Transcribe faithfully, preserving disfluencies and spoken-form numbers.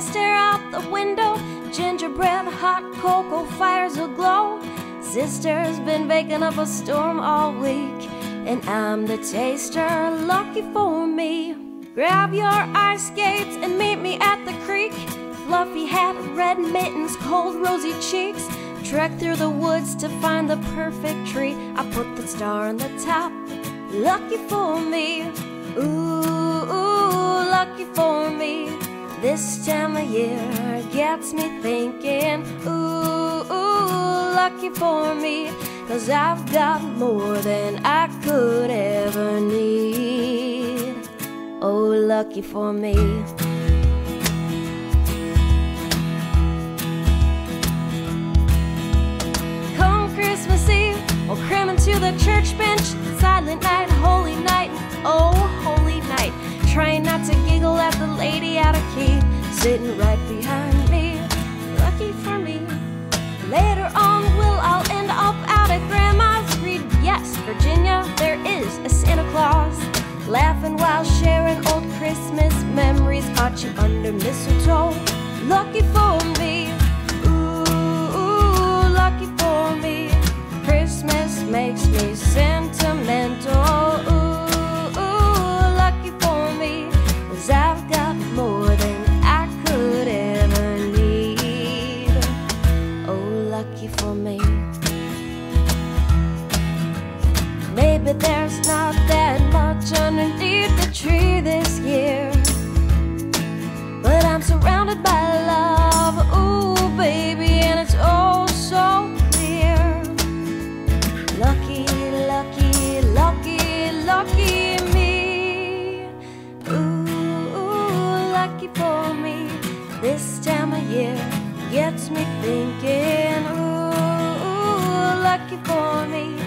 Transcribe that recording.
I stare out the window. Gingerbread, hot cocoa, fires aglow. Sister's been baking up a storm all week, and I'm the taster, lucky for me. Grab your ice skates and meet me at the creek. Fluffy hat, red mittens, cold rosy cheeks. Trek through the woods to find the perfect tree. I put the star on the top, lucky for me. Ooh, ooh, lucky for me. This time of year gets me thinking. Ooh, ooh, lucky for me. 'Cause I've got more than I could ever need. Oh, lucky for me. Come Christmas Eve, we'll cram into the church bench. Silent night, holy night, oh, holy night. Trying not to giggle at the lady out of key, sitting right behind me, lucky for me. Later on, we'll all end up out at Grandma's. Read, yes, Virginia, there is a Santa Claus. Laughing while sharing old Christmas memories. Caught you under mistletoe, lucky for me. Ooh, ooh, lucky for me. Christmas makes me sentimental. Ooh, ooh, lucky for me. 'Cause I've got more than I could ever need. Oh, lucky for me. Maybe there's not that much underneath the tree this year, but I'm surrounded by love, ooh baby, and it's oh so clear. Lucky, lucky, lucky, lucky me. Ooh, ooh, lucky for me. This time of year gets me thinking. Ooh, ooh, lucky for me.